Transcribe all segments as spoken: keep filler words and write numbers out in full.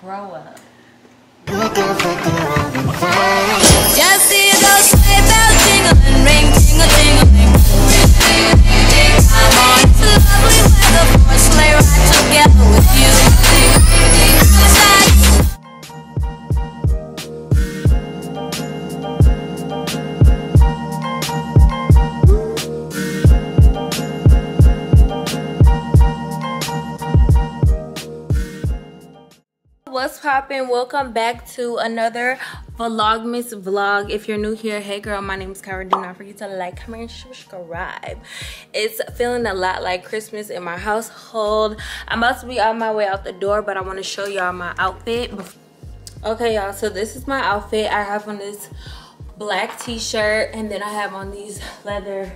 Grow up. Just see those sleigh bells jingling, ring, jingle, jingling. I'm on to lovely weather for a sleigh ride together with you. What's poppin'? Welcome back to another Vlogmas vlog. If you're new here, hey girl, my name is Kirah. Do not forget to like, comment, and subscribe. It's feeling a lot like Christmas in my household. I'm about to be on my way out the door, but I want to show y'all my outfit. Okay, y'all, so this is my outfit. I have on this black t-shirt, and then I have on these leather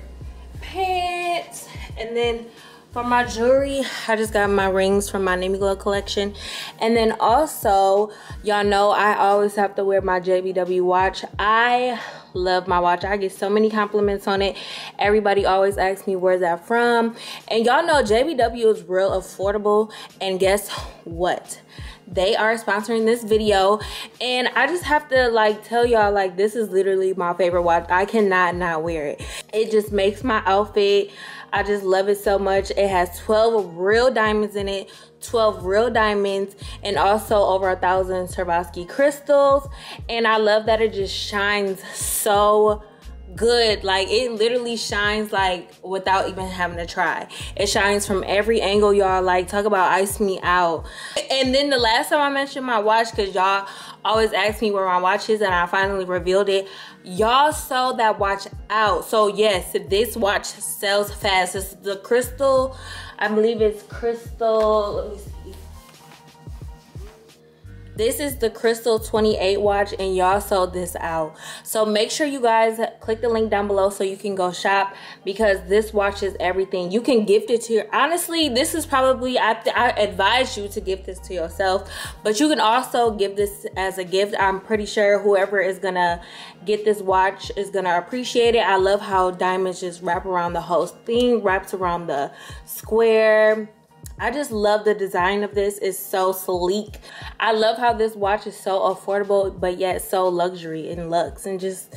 pants, and then for my jewelry, I just got my rings from my Nami Glow collection. And then also, y'all know I always have to wear my J B W watch. I love my watch. I get so many compliments on it. Everybody always asks me where's that from. And y'all know J B W is real affordable. And guess what? They are sponsoring this video. And I just have to like tell y'all, like, this is literally my favorite watch. I cannot not wear it. It just makes my outfit. I just love it so much. It has twelve real diamonds in it, twelve real diamonds, and also over a thousand Swarovski crystals. And I love that it just shines so good. Like, it literally shines like without even having to try. It shines from every angle, y'all. Like, talk about ice me out. And then the last time I mentioned my watch, because y'all always ask me where my watch is, and I finally revealed it. Y'all sold that watch out. So yes, this watch sells fast. It's the Crystal, I believe it's Crystal, let me see. This is the Crystal twenty-eight watch, and y'all sold this out. So make sure you guys click the link down below so you can go shop, because this watch is everything. You can gift it to your, honestly, this is probably, I, I advise you to give this to yourself, but you can also give this as a gift. I'm pretty sure whoever is gonna get this watch is gonna appreciate it. I love how diamonds just wrap around the whole thing, wraps around the square. I just love the design of this. It's so sleek. I love how this watch is so affordable, but yet so luxury and luxe. And just,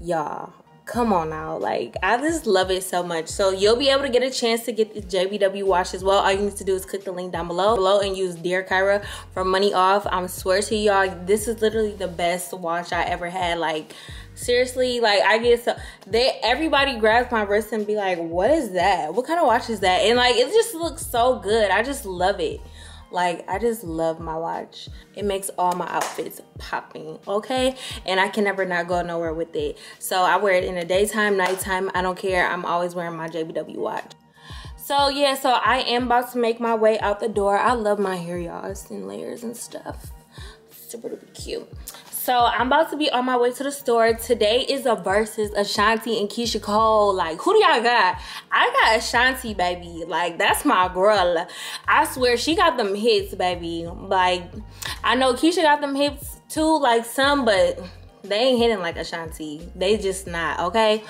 y'all, come on now. Like, I just love it so much. So you'll be able to get a chance to get the J B W watch as well. All you need to do is click the link down below, below and use Dear Kirah for money off. I swear to y'all, this is literally the best watch I ever had. Like, seriously, like, I get so, they, everybody grabs my wrist and be like, what is that? What kind of watch is that? And like, it just looks so good. I just love it. Like, I just love my watch. It makes all my outfits popping, okay? And I can never not go nowhere with it. So I wear it in the daytime, nighttime, I don't care. I'm always wearing my J B W watch. So yeah, so I am about to make my way out the door. I love my hair, y'all. It's in layers and stuff. Super duper cute. So I'm about to be on my way to the store. Today is a versus Ashanti and Keisha Cole. Like, who do y'all got? I got Ashanti, baby. Like, that's my girl. I swear, she got them hits, baby. Like, I know Keisha got them hits too, like some, but they ain't hitting like Ashanti. They just not, okay?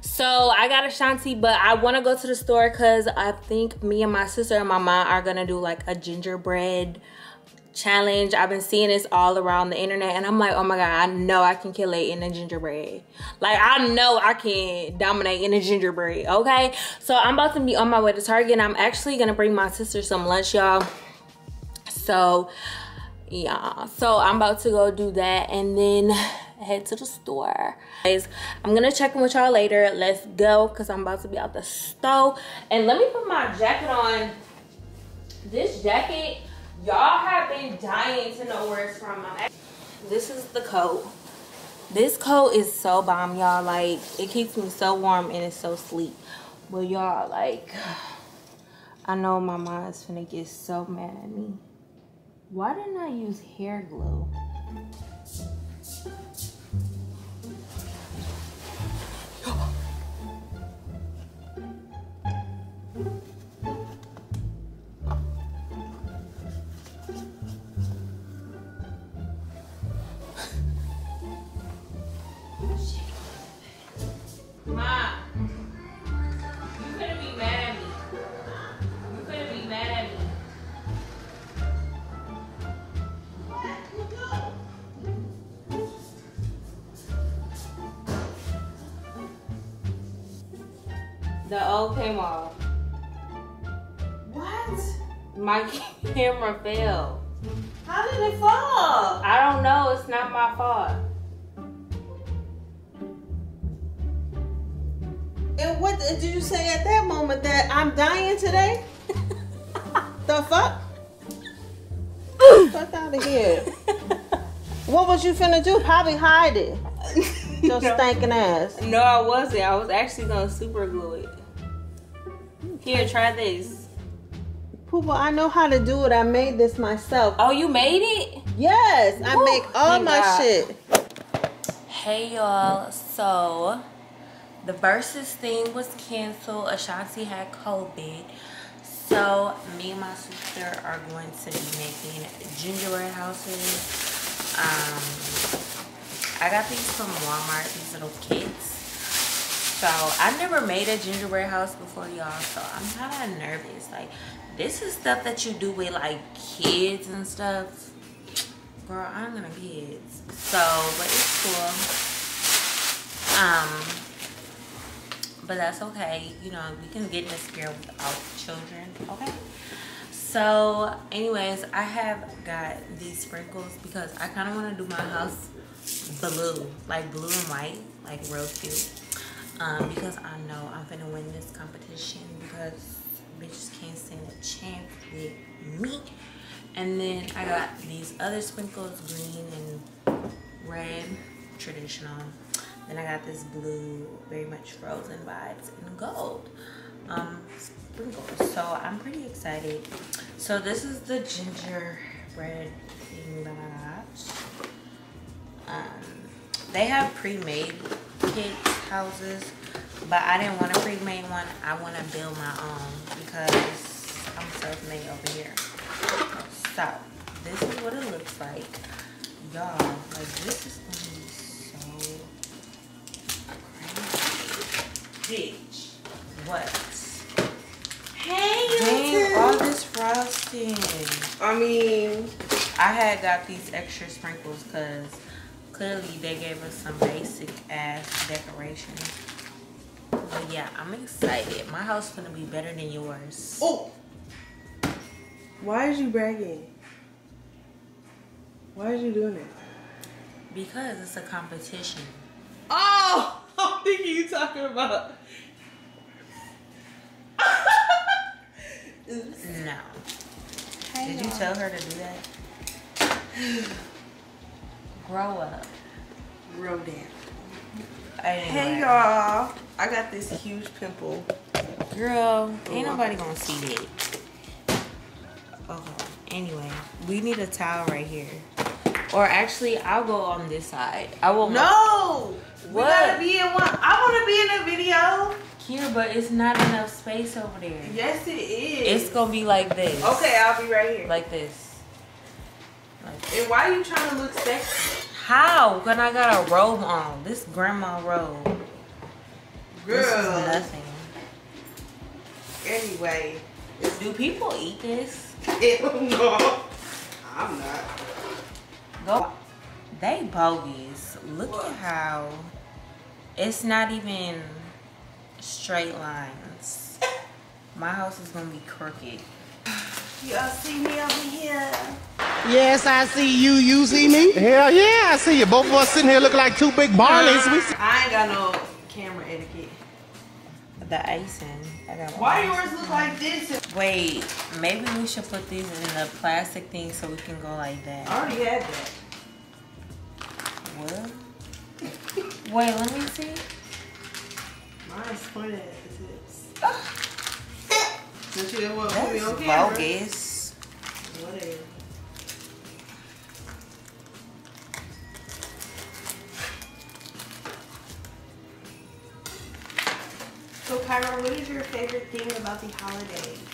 So I got Ashanti, but I want to go to the store because I think me and my sister and my mom are going to do like a gingerbread challenge. I've been seeing this all around the internet, and I'm like, oh my god, I know I can kill it in a gingerbread. Like, I know I can dominate in a gingerbread, okay? So I'm about to be on my way to Target, and I'm actually gonna bring my sister some lunch, y'all. So yeah, so I'm about to go do that and then head to the store. Guys, I'm gonna check in with y'all later. Let's go, because I'm about to be out the stove. And let me put my jacket on. This jacket, y'all have been dying to know where it's from. This is the coat. This coat is so bomb, y'all. Like, it keeps me so warm and it's so sleek. But y'all, like, I know my mom's finna get so mad at me. Why didn't I use hair glue? The old camo. What? My camera fell. How did it fall? I don't know. It's not my fault. And what did you say at that moment? That I'm dying today? The fuck? Fuck out of here. What was you finna do? Probably hide it. Your no. Stinking ass. No, I wasn't. I was actually gonna super glue it. Here, try this. Poopa, I know how to do it. I made this myself. Oh, you made it? Yes, I Woo. Make all hey, my God. Shit. Hey, y'all. So, the Versus thing was canceled. Ashanti had COVID. So, me and my sister are going to be making gingerbread houses. Um, I got these from Walmart, these little kits. So, I never made a gingerbread house before, y'all. So, I'm kind of nervous. Like, this is stuff that you do with, like, kids and stuff. Girl, I'm gonna kids. So, but it's cool. Um... But that's okay, you know, we can get in the spirit without children, okay? So, anyways, I have got these sprinkles because I kind of want to do my house blue, like blue and white, like real cute. Um, because I know I'm finna win this competition because bitches can't stand a chance with me. And then I got these other sprinkles, green and red, traditional. Then I got this blue, very much Frozen vibes, and gold um, sprinkles. So I'm pretty excited. So this is the gingerbread thing that I got. Um, they have pre-made kids' houses, but I didn't want a pre-made one. I want to build my own because I'm self-made over here. So this is what it looks like. Y'all, like this is going to be bitch. What? Hey, dang, all this frosting. I mean, I had got these extra sprinkles because clearly they gave us some basic ass decoration. But yeah, I'm excited. My house is gonna be better than yours. Oh, why is you bragging? Why is you doing it? Because it's a competition. Oh. I'm thinking you talking about. No. Hey, did you tell her to do that? Grow up. Grow down. Anyway. Hey y'all. I got this huge pimple. Girl, ain't nobody gonna see it. Okay. Anyway, we need a towel right here. Or actually, I'll go on this side. I will. No! What? We gotta be in one. I wanna be in a video. Here, but it's not enough space over there. Yes, it is. It's gonna be like this. Okay, I'll be right here. Like this. Like this. And why are you trying to look sexy? How? When I got a robe on. This grandma robe. Girl. This is nothing. Anyway. Do people eat this? No. I'm not. Go. They bogus. Look what? At how it's not even straight lines. My house is gonna be crooked. Y'all see me over here? Yes, I see you. You see me? Hell yeah, I see you. Both of us sitting here looking like two big Barneys. We I ain't got no camera etiquette. The icing. I got why yours look like this? Wait, maybe we should put these in the plastic thing so we can go like that. I already had that. What? Wait, let me see. Mine's funny at the tips. Don't you ever want to put me on camera? Bogus. Whatever. So, Kyra, what is your favorite thing about the holidays?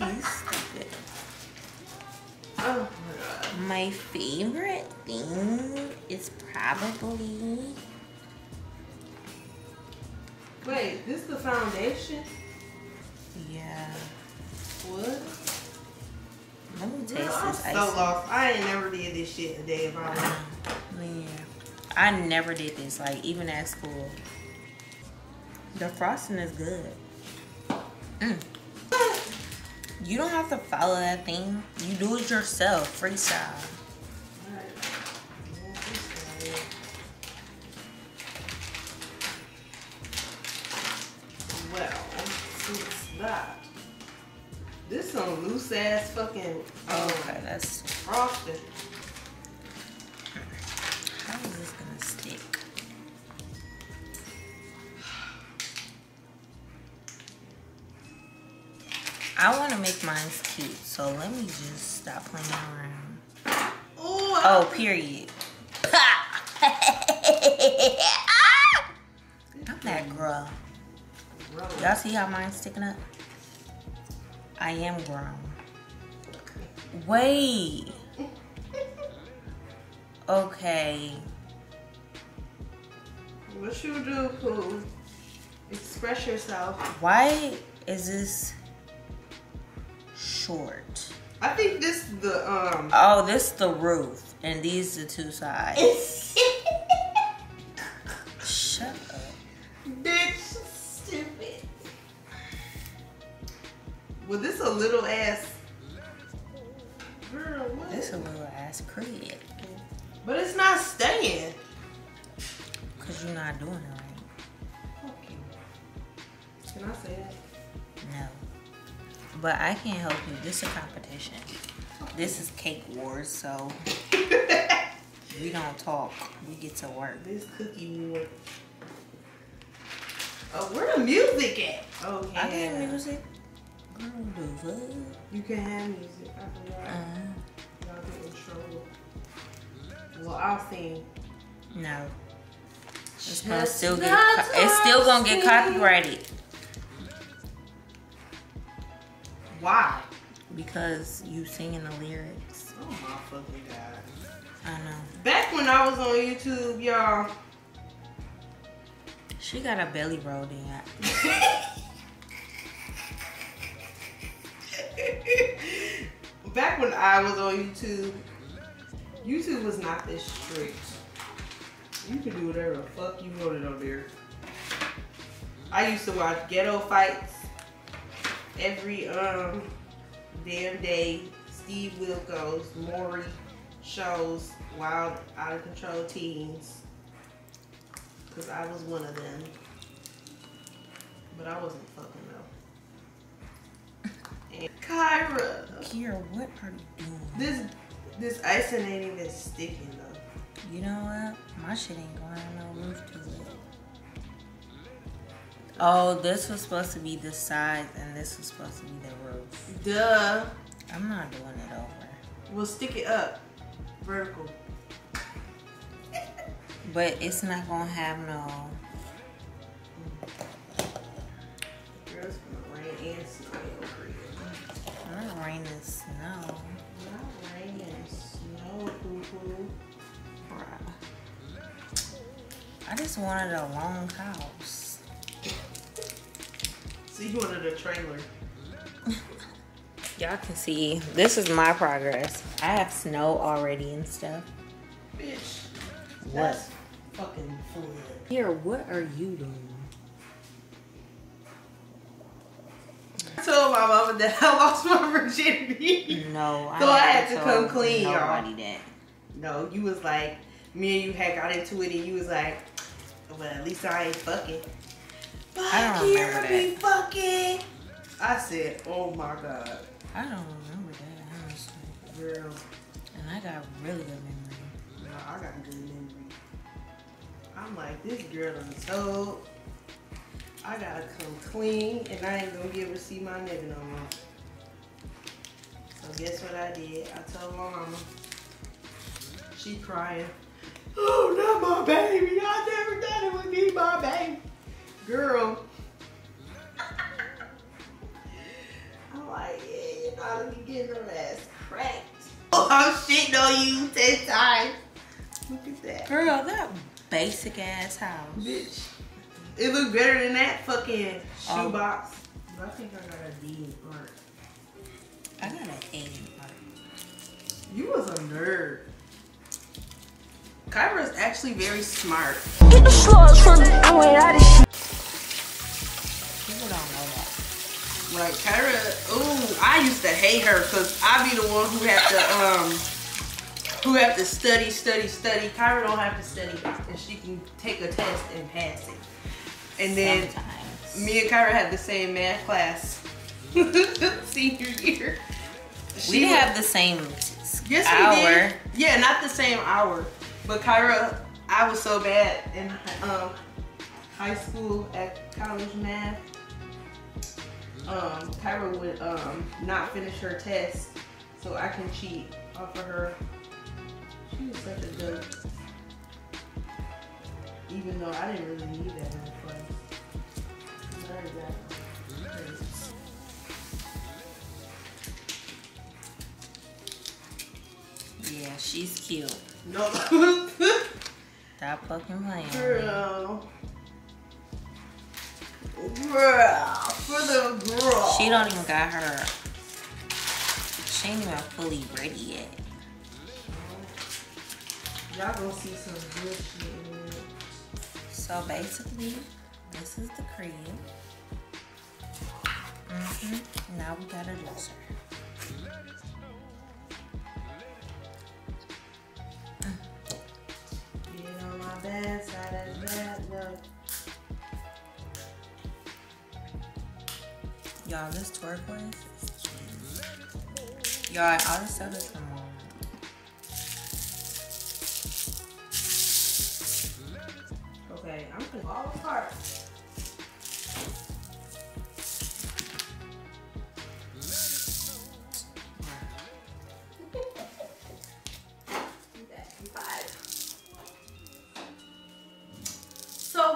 You stupid. Oh my god. My favorite thing is probably. Wait, this is the foundation? Yeah. What? Let me taste no, this I'm ice. So lost. I ain't never did this shit a day of my life. Man. I never did this, like even at school. The frosting is good. Mm. You don't have to follow that thing. You do it yourself, freestyle. Well, since that, this some loose ass fucking um, okay, that's frosting. How is this gonna stick? I want to make mine cute, so let me just stop playing around. Ooh, oh, period. I'm that girl. Y'all see how mine's sticking up? I am grown. Wait. Okay. What you do, Pooh? Express yourself. Why is this short? I think this the um. Oh, this the roof, and these the two sides. Shut up, bitch. Stupid. Well, this a little ass. Girl, what? This a little ass crib. But it's not staying. Cause you're not doing it right. Okay. Can I say that? No. But I can't help you. This is a competition. This is Cake Wars, so we don't talk. We get to work. This cookie war. Oh, where the music at? Oh, yeah. I can have music. Girl, do what? You can have music. I forgot. Uh-huh. Y'all get in trouble. Well, I'll sing. No. It's gonna still get. It's still gonna get copyrighted. Why? Because you singing the lyrics. Oh my fucking god! I know. Back when I was on YouTube, y'all. She got a belly roll down. Back when I was on YouTube, YouTube was not this strict. You could do whatever the fuck you wanted on there. I used to watch ghetto fights every um damn day. Steve Wilkos, Maury shows, wild, out of control teens. Cause I was one of them, but I wasn't fucking though. And Kirah, Kirah, what are you doing? This. This icing ain't even sticking though. You know what? My shit ain't going on no roof to it. Oh, this was supposed to be the sides and this was supposed to be the roof. Duh. I'm not doing it over. We'll stick it up. Vertical. But it's not gonna have no. Girl, it's gonna rain and snow over here. I'm not raining snow. I just wanted a long house. So you wanted a trailer. Y'all can see this is my progress. I have snow already and stuff. Bitch. What? That's fucking fool. Here, what are you doing? I told my mama that I lost my virginity. No, I so I had to come clean, y'all. No, you was like, me and you had got into it, and you was like, well, at least I ain't fucking. Fuck I don't remember that. Be fucking. I said, oh my god. I don't remember that, honestly. Girl. And I got really good memory. No, I got good memory. I'm like, this girl done told. I gotta come clean, and I ain't gonna be able to see my nigga no more. So guess what I did? I told my mama. She crying. Oh, not my baby. I never thought it would be my baby. Girl. I'm like, yeah, you gotta be getting her ass cracked. Oh, I'm shitting on you ten times. Look at that. Girl, that basic ass house. Bitch. It looked better than that fucking shoebox. Um, I think I got a D in art. I got an A in art. You was a nerd. Kyra is actually very smart. Get the slow from I'm way out of shit. People don't know that. Like Kyra, ooh, I used to hate her because I be the one who had to um who have to study, study, study. Kyra don't have to study and she can take a test and pass it. And then sometimes. Me and Kyra had the same math class senior year. She we have the same yes, hour. We did. Yeah, not the same hour. But Kyra, I was so bad in um, high school at college math. Um, Kyra would um, not finish her test so I can cheat off of her. She was such a good, even though I didn't really need that in the class. Yeah, she's cute. No. Stop fucking playing. Girl. Girl. For the girl. She don't even got her. She ain't even fully ready yet. Y'all gonna see some good shit in it. So basically, this is the crib. Mm-hmm. Now we got a dresser. Bad side of that look. Y'all, this turquoise is cute. Y'all, all this stuff is from Walmart. Okay, I'm gonna go all apart.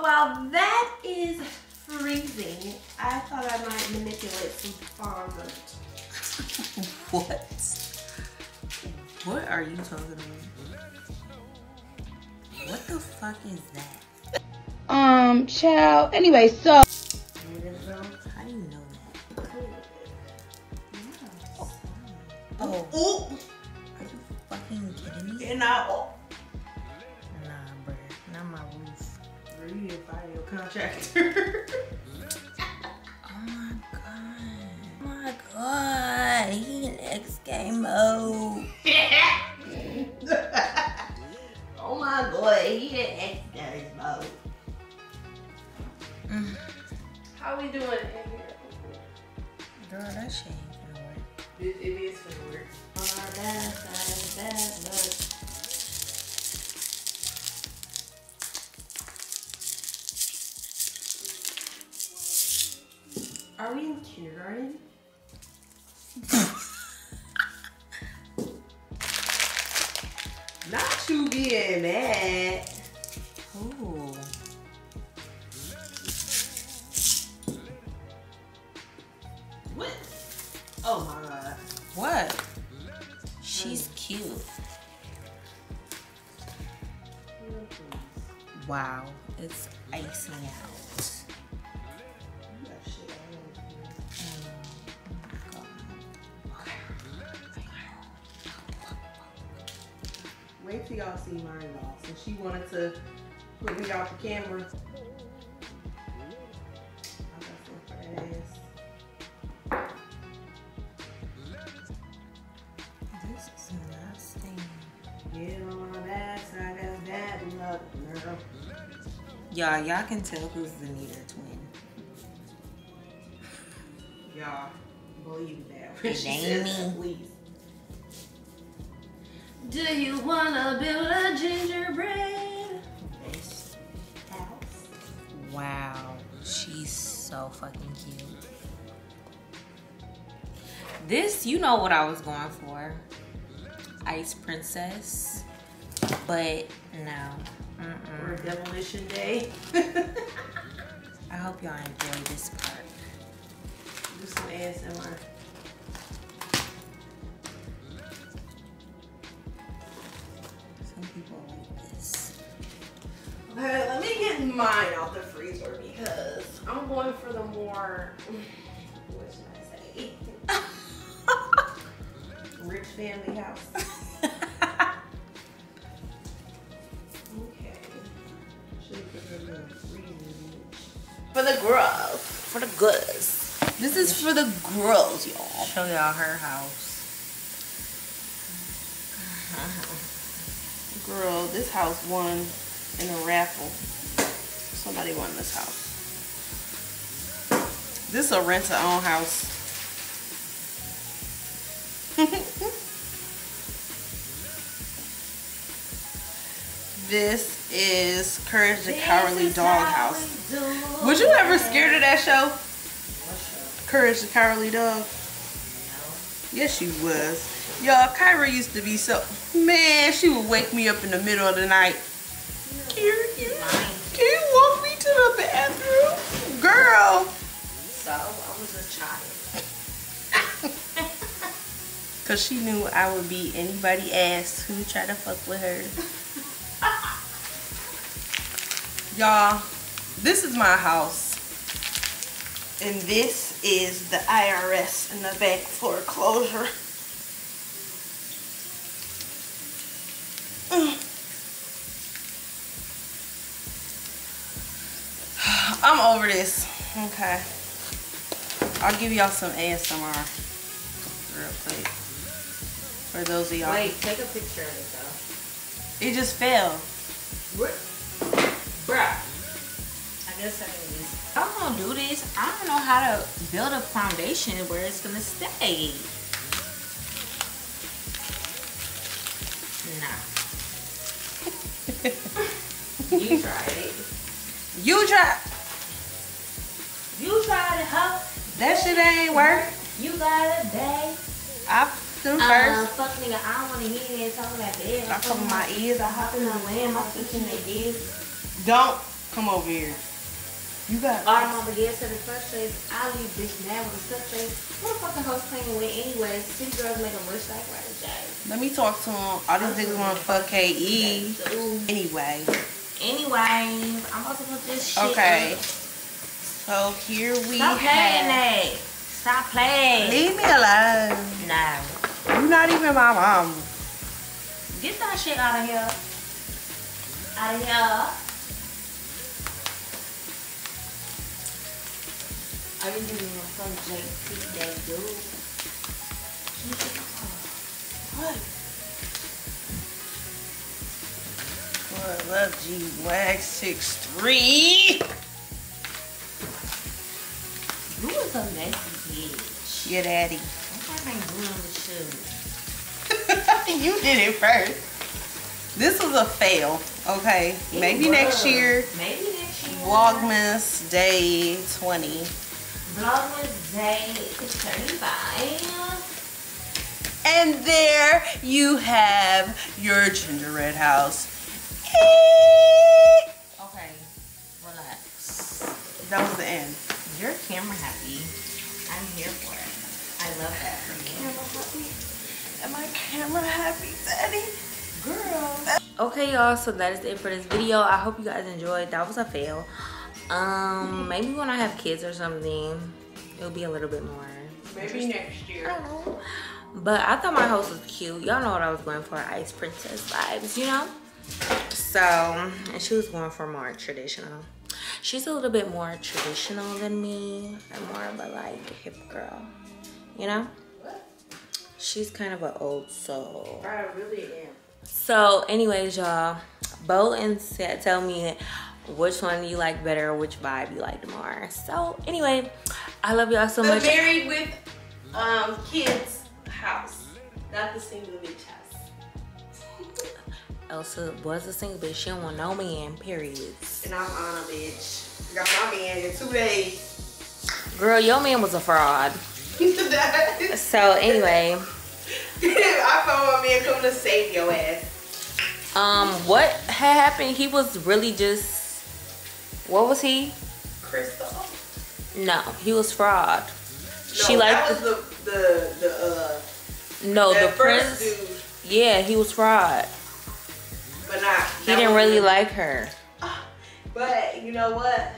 While that is freezing, I thought I might manipulate some fondant. What? What are you talking about? What the fuck is that? Um, child. Anyway, so. How do you know that? Oh. Oh. Oh. Are you fucking kidding me? And I. Oh. You didn't find your contractor. Oh my god. Oh my god. He in X game mode. Oh my god. He in X game mode. Mm. How we doing in here? Girl, that shit ain't gonna work. It, it is gonna work. Oh my god. That looks. Are we in kindergarten? Not you being mad. Ooh. What? Oh my god. What? She's mm. cute. Wow, it's icing out. Wait till y'all see Maury y'all. So she wanted to put me off the camera. I got some for that ass. This is not staying. Get on that side of that look, girl. Y'all, y'all can tell who's the neater twin. Y'all, believe that. It ain't me. Do you wanna build a gingerbread house? Wow, she's so fucking cute. This, you know what I was going for. Ice Princess. But no. Mm-mm. Or Demolition Day. I hope y'all enjoy this part. Do some A S M R. People like this. Okay, let me get mine out the freezer because I'm going for the more, what should I say? Rich family house. For the girls. For the girls. This is for the girls, y'all. Show y'all her house. Girl, this house won in a raffle. Somebody won this house. This is a rent-to-own house. This is Courage the Cowardly Dog house. Was you ever scared of that show? Courage the Cowardly Dog? Yes, you was. Y'all, Kirah used to be so... Man, she would wake me up in the middle of the night. Kirah, can, can you walk me to the bathroom? Girl! So, I was a child. Because she knew I would be anybody ass who tried to fuck with her. Y'all, this is my house, and this is the I R S in the back foreclosure. I'm over this. Okay, I'll give y'all some A S M R real quick for those of y'all. Wait, take a picture of it though. It just fell. What? Bruh, I guess I can just, I'm gonna do this. I don't know how to build a foundation where it's gonna stay. Nah. You tried it. You tried. You tried it, huh? That shit ain't work. You got a day. I them first. Uh, fuck nigga, I don't wanna hear you talking about this. I cover my ears. I hop in the lamb. I'm thinking it is. Don't come over here. You got all the gas to the first place. I leave bitch mad with the first place. What fucking host playing with anyways? City girls make them rich like right away. Let me talk to them. All these niggas want to fuck K E. Anyway. Anyway, I'm about to put this shit. Okay. In. So here we Stop have. Stop playing that. Stop playing. Leave me alone. No. You're not even my mom. Get that shit out of here. Out of here. I didn't give you my son J C that dude. What? Boy, I love G-Wag six three. You was a messy bitch. Your daddy. I'm not doing this shit. You did it first. This was a fail. Okay. It Maybe was. next year. Maybe next year. Vlogmas day twenty. Vlogmas day thirty-five. And there you have your gingerbread house. Okay, relax. That was the end. You're camera happy. I'm here for it. I love that for me. Camera happy? Am I camera happy, Daddy? Girl. Okay, y'all, so that is it for this video. I hope you guys enjoyed. That was a fail. Um, maybe when I have kids or something, it'll be a little bit more. Maybe next year. I don't know. But I thought my house was cute. Y'all know what I was going for, Ice Princess vibes, you know? So, and she was going for more traditional. She's a little bit more traditional than me. I'm more of a, like, hip girl, you know? What? She's kind of an old soul. I really am. So, anyways, y'all, Bo and Seth tell me which one you like better, which vibe you like more. So anyway, I love y'all so the much. The married with um, kids house, not the single bitch house. Elsa was a single bitch. She don't want no man, period. And I'm on a bitch. Got my man in two days. Girl, your man was a fraud. So anyway. I found my man coming to save your ass. Um, what had happened, he was really just... What was he? Crystal. No, he was fraud. No, she liked that was the the the. Uh, no, the prince. Dude. Yeah, he was fraud. But not. He didn't really him. like her. Uh, but you know what?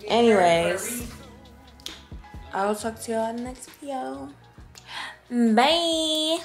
You Anyways, I will talk to y'all in the next video. Bye.